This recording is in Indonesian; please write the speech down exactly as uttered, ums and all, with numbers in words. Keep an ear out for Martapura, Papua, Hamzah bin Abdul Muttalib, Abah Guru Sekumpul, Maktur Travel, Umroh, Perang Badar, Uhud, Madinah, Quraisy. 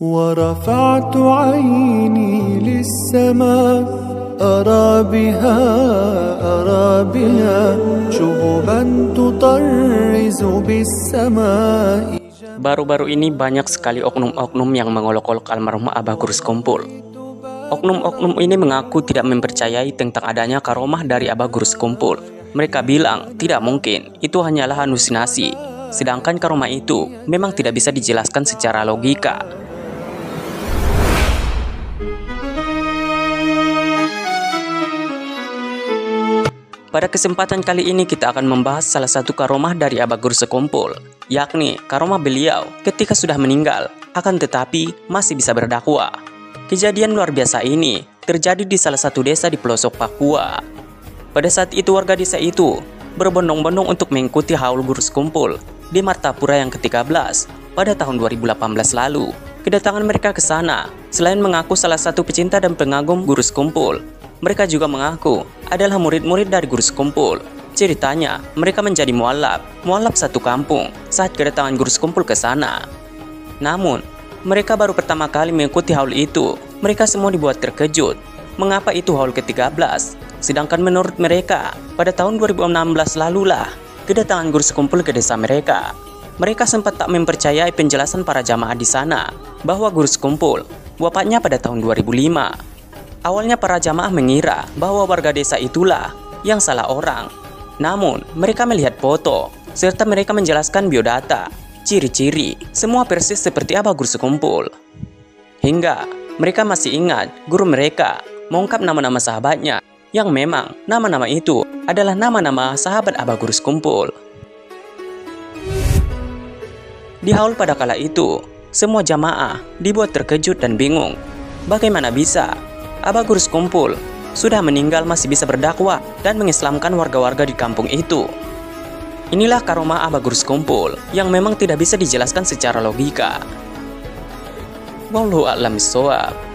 ورفعت عيني للسماء أرى بها أرى بها شهبا تطرز بالسماء. Baru-baru ini banyak sekali oknum-oknum yang mengolok-olok almarhum Abah Guru Sekumpul. Oknum-oknum ini mengaku tidak mempercayai tentang adanya karomah dari Abah Guru Sekumpul. Mereka bilang, tidak mungkin, itu hanyalah halusinasi. Sedangkan karomah itu memang tidak bisa dijelaskan secara logika. Pada kesempatan kali ini kita akan membahas salah satu karomah dari Abah Guru Sekumpul, yakni karomah beliau ketika sudah meninggal, akan tetapi masih bisa berdakwah. Kejadian luar biasa ini terjadi di salah satu desa di pelosok Papua. Pada saat itu warga desa itu berbondong-bondong untuk mengikuti haul Guru Sekumpul di Martapura yang ketiga belas pada tahun dua ribu delapan belas lalu. Kedatangan mereka ke sana, selain mengaku salah satu pecinta dan pengagum Guru Sekumpul, mereka juga mengaku adalah murid-murid dari Guru Sekumpul. Ceritanya, mereka menjadi mualaf, mualaf satu kampung saat kedatangan Guru Sekumpul ke sana. Namun, mereka baru pertama kali mengikuti haul itu. Mereka semua dibuat terkejut. Mengapa itu haul ke tiga belas? Sedangkan menurut mereka, pada tahun dua ribu enam belas lalulah kedatangan Guru Sekumpul ke desa mereka. Mereka sempat tak mempercayai penjelasan para jamaah di sana bahwa Guru Sekumpul wafatnya pada tahun dua ribu lima. Awalnya para jamaah mengira bahwa warga desa itulah yang salah orang. Namun, mereka melihat foto, serta mereka menjelaskan biodata, ciri-ciri, semua persis seperti Abah Guru Sekumpul. Hingga mereka masih ingat guru mereka mengungkap nama-nama sahabatnya, yang memang nama-nama itu adalah nama-nama sahabat Abah Guru Sekumpul. Di haul pada kala itu, semua jamaah dibuat terkejut dan bingung. Bagaimana bisa Abah Guru Sekumpul sudah meninggal masih bisa berdakwah dan mengislamkan warga-warga di kampung itu? Inilah karomah Abah Guru Sekumpul yang memang tidak bisa dijelaskan secara logika. Wallahu a'lam bissawab.